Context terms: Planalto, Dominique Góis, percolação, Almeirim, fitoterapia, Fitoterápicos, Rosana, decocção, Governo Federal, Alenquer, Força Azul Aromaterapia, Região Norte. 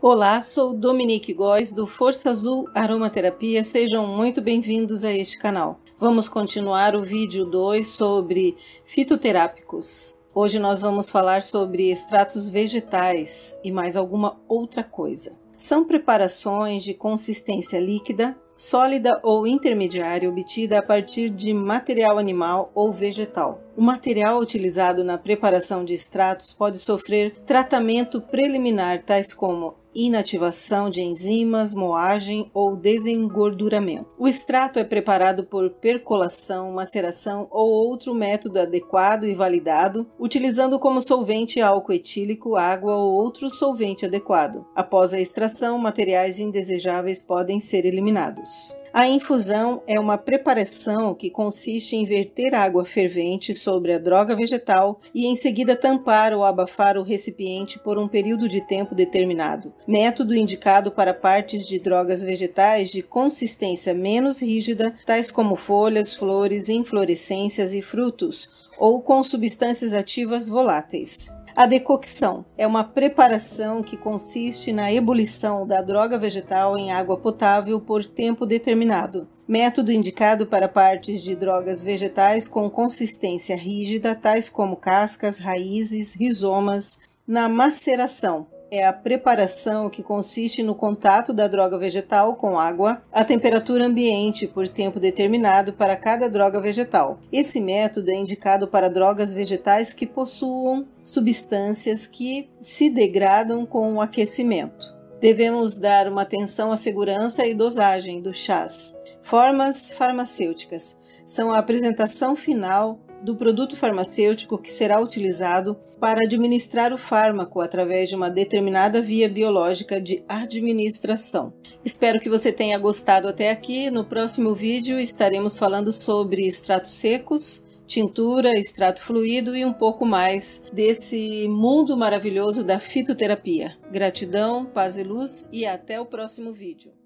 Olá, sou Dominique Góis do Força Azul Aromaterapia, sejam muito bem-vindos a este canal. Vamos continuar o vídeo 2 sobre fitoterápicos. Hoje nós vamos falar sobre extratos vegetais e mais alguma outra coisa. São preparações de consistência líquida, sólida ou intermediária obtida a partir de material animal ou vegetal. O material utilizado na preparação de extratos pode sofrer tratamento preliminar, tais como inativação de enzimas, moagem ou desengorduramento. O extrato é preparado por percolação, maceração ou outro método adequado e validado, utilizando como solvente álcool etílico, água ou outro solvente adequado. Após a extração, materiais indesejáveis podem ser eliminados. A infusão é uma preparação que consiste em verter água fervente sobre a droga vegetal e em seguida tampar ou abafar o recipiente por um período de tempo determinado. Método indicado para partes de drogas vegetais de consistência menos rígida, tais como folhas, flores, inflorescências e frutos, ou com substâncias ativas voláteis. A decocção é uma preparação que consiste na ebulição da droga vegetal em água potável por tempo determinado. Método indicado para partes de drogas vegetais com consistência rígida, tais como cascas, raízes, rizomas. Na maceração, é a preparação que consiste no contato da droga vegetal com água à temperatura ambiente por tempo determinado para cada droga vegetal. Esse método é indicado para drogas vegetais que possuam substâncias que se degradam com o aquecimento. Devemos dar uma atenção à segurança e dosagem dos chás. Formas farmacêuticas são a apresentação final do produto farmacêutico que será utilizado para administrar o fármaco através de uma determinada via biológica de administração. Espero que você tenha gostado até aqui. No próximo vídeo estaremos falando sobre extratos secos, tintura, extrato fluido e um pouco mais desse mundo maravilhoso da fitoterapia. Gratidão, paz e luz e até o próximo vídeo.